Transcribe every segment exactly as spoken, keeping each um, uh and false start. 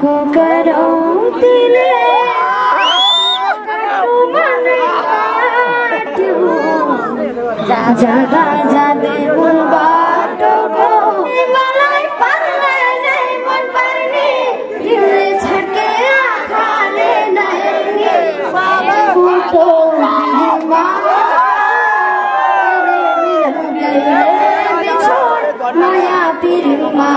को करो दिले जागा जादे मुल बाटो को मलाई परले नहीं मन परने दिले छटके आखाले नहेंगे बाबा फूटो बिमा रे मेरे गए बिछोड़ माया बिरमा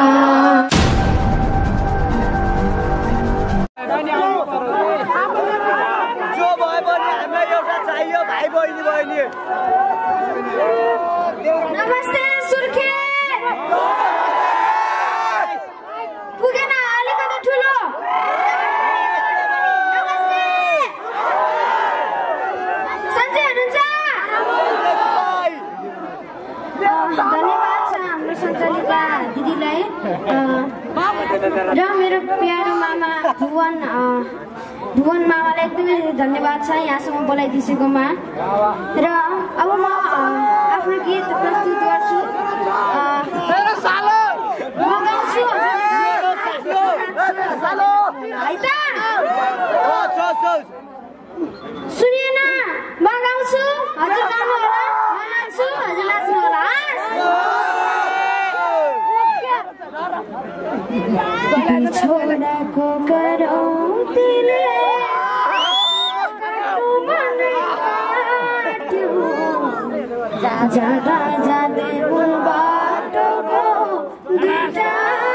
नमस्ते सुर्खे पुगेन अलिकति ठुलो नमस्ते सन्चै हुनुहुन्छ धन्यवाद छ हाम्रो सञ्चालिका दिदीलाई र मेरो प्यारो मामा भुवन भुवन मामालाई एकदमै धन्यवाद छ यहाँसम्म बोलाइदिसकेकोमा र अब म आफ्नो गीत प्रस्तुत गर्छु मेरो सालो म गाउँछु मेरो सालो आइता ओ छो छो सुनिएन म गाउँछु हजुर गाउनु होला म नाच्छु हजुर नाच्नु होला छोराको गरौँतीले जागा जादे मुल बाटो को दिटा यो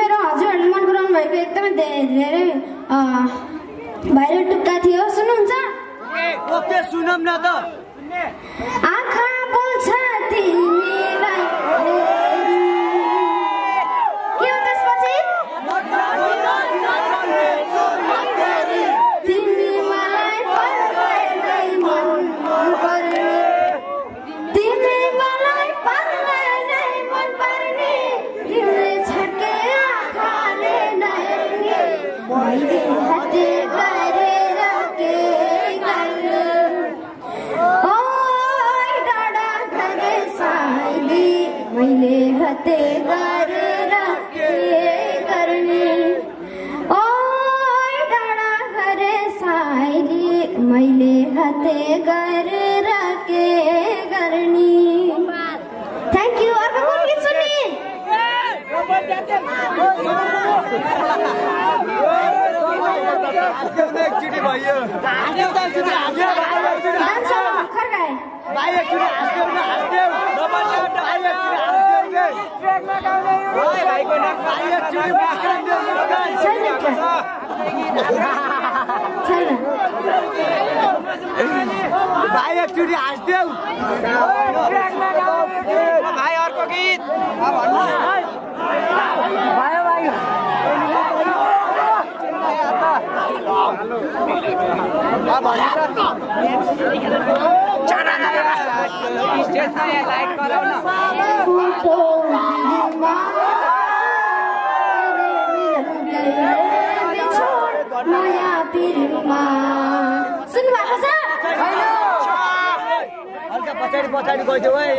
मेरो हजुरहरुले मन पराउनु भएको एकदमै धेरै भाइरल टुक्का थियो सुन्नुहुन्छ ओके सुनम न त आँखा बोल्छ तिमीलाई के हो त्यसपछि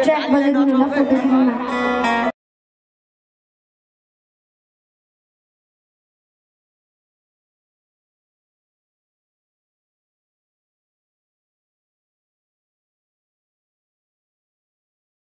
Jack was a good enough for the